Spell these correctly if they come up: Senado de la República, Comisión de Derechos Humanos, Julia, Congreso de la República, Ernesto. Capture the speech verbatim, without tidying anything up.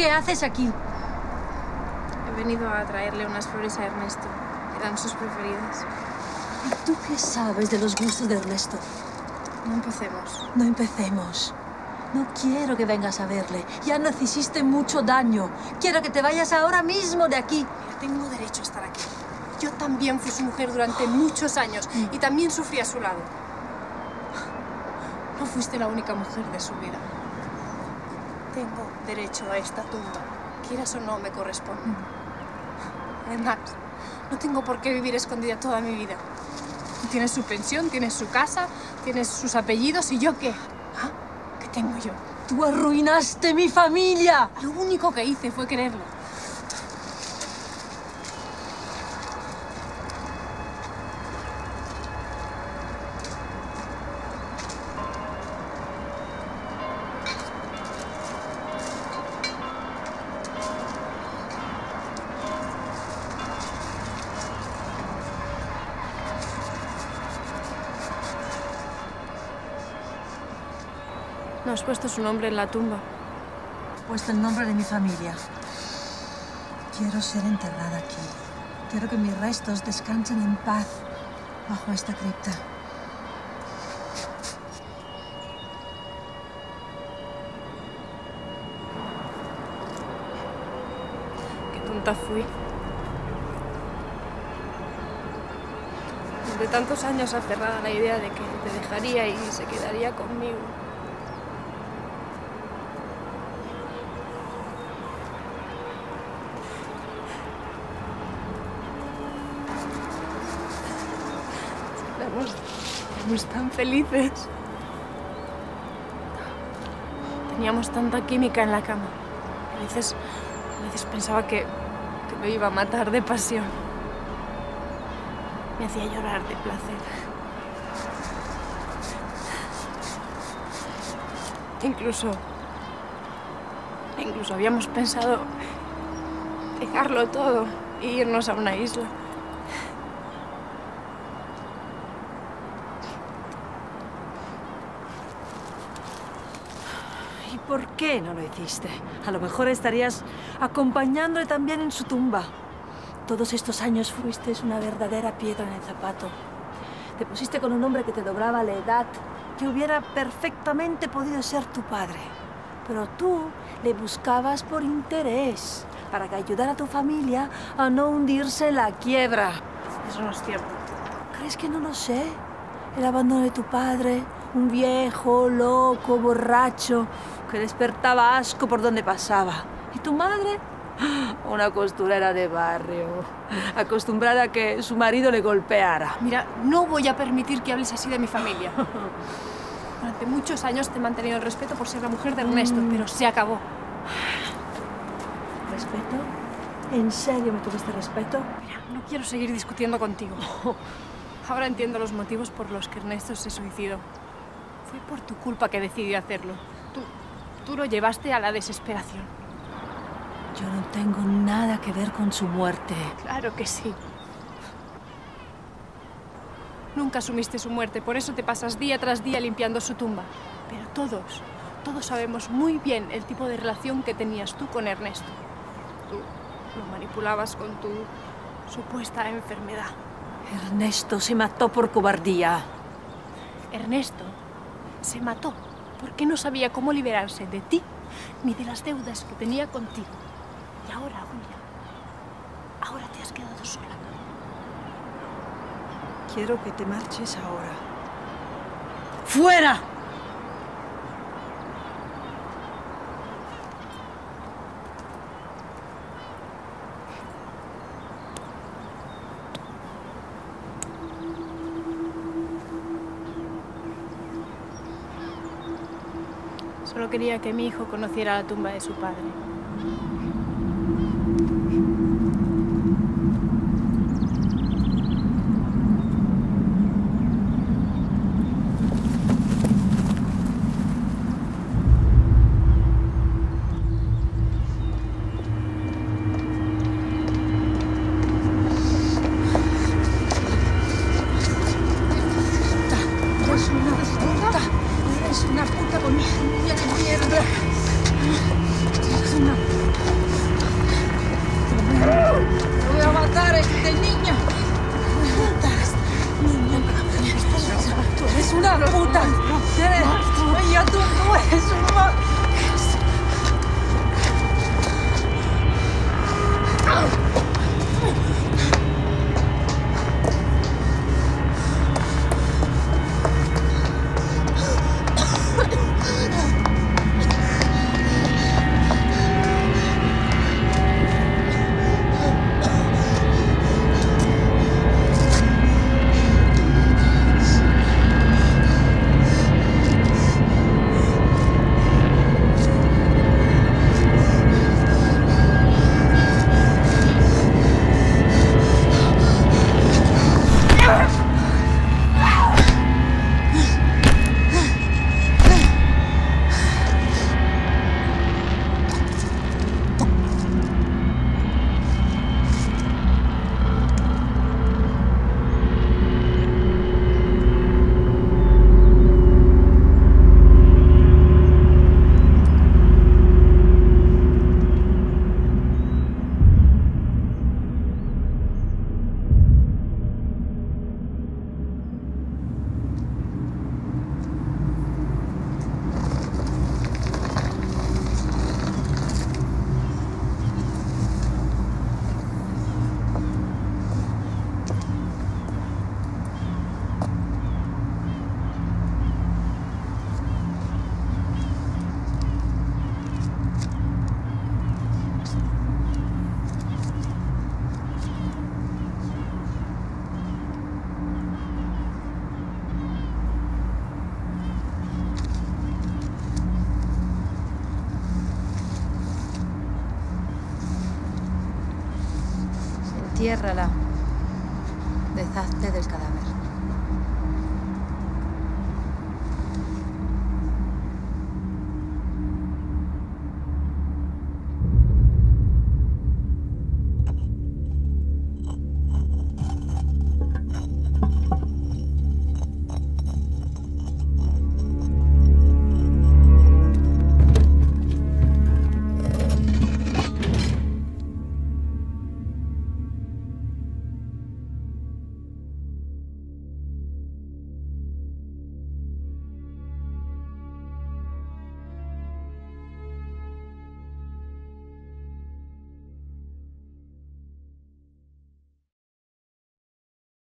¿Qué haces aquí? He venido a traerle unas flores a Ernesto. Eran sus preferidas. ¿Y tú qué sabes de los gustos de Ernesto? No empecemos. No empecemos. No quiero que vengas a verle. Ya nos hiciste mucho daño. Quiero que te vayas ahora mismo de aquí. Mira, tengo derecho a estar aquí. Yo también fui su mujer durante muchos años y también sufrí a su lado. No fuiste la única mujer de su vida. Tengo derecho a esta tumba. Quieras o no, me corresponde. Además, no tengo por qué vivir escondida toda mi vida. Tienes su pensión, tienes su casa, tienes sus apellidos, ¿y yo qué? ¿Ah? ¿Qué tengo yo? ¡Tú arruinaste mi familia! Lo único que hice fue quererlo. No has puesto su nombre en la tumba. He puesto el nombre de mi familia. Quiero ser enterrada aquí. Quiero que mis restos descansen en paz bajo esta cripta. Qué tonta fui. Desde tantos años aferrada a la idea de que te dejaría y se quedaría conmigo. Éramos tan felices. Teníamos tanta química en la cama. A veces, a veces pensaba que, que me iba a matar de pasión. Me hacía llorar de placer. Incluso, incluso habíamos pensado dejarlo todo e irnos a una isla. ¿Por qué no lo hiciste? A lo mejor estarías acompañándole también en su tumba. Todos estos años fuiste una verdadera piedra en el zapato. Te pusiste con un hombre que te doblaba la edad, que hubiera perfectamente podido ser tu padre. Pero tú le buscabas por interés, para que ayudara a tu familia a no hundirse en la quiebra. Eso no es cierto. ¿Crees que no lo sé? El abandono de tu padre, un viejo, loco, borracho, que despertaba asco por donde pasaba. ¿Y tu madre? Una costurera de barrio, acostumbrada a que su marido le golpeara. Mira, no voy a permitir que hables así de mi familia. Durante muchos años te he mantenido el respeto por ser la mujer de Ernesto, mm. pero se acabó. ¿Respeto? ¿En serio me tuviste respeto? Mira, no quiero seguir discutiendo contigo. Ahora entiendo los motivos por los que Ernesto se suicidó. Fue por tu culpa que decidí hacerlo. Tú, tú lo llevaste a la desesperación. Yo no tengo nada que ver con su muerte. Claro que sí. Nunca asumiste su muerte, por eso te pasas día tras día limpiando su tumba. Pero todos, todos sabemos muy bien el tipo de relación que tenías tú con Ernesto. Tú lo manipulabas con tu supuesta enfermedad. Ernesto se mató por cobardía. Ernesto se mató porque no sabía cómo liberarse de ti ni de las deudas que tenía contigo. Y ahora, Julia, ahora te has quedado sola. Quiero que te marches ahora. ¡Fuera! Solo quería que mi hijo conociera la tumba de su padre. Es una puta con mi familia de mierda. Es una eres una puta. Eres... Ay, ya tú, tú eres un mal. Entiérrala. Deshazte del cadáver.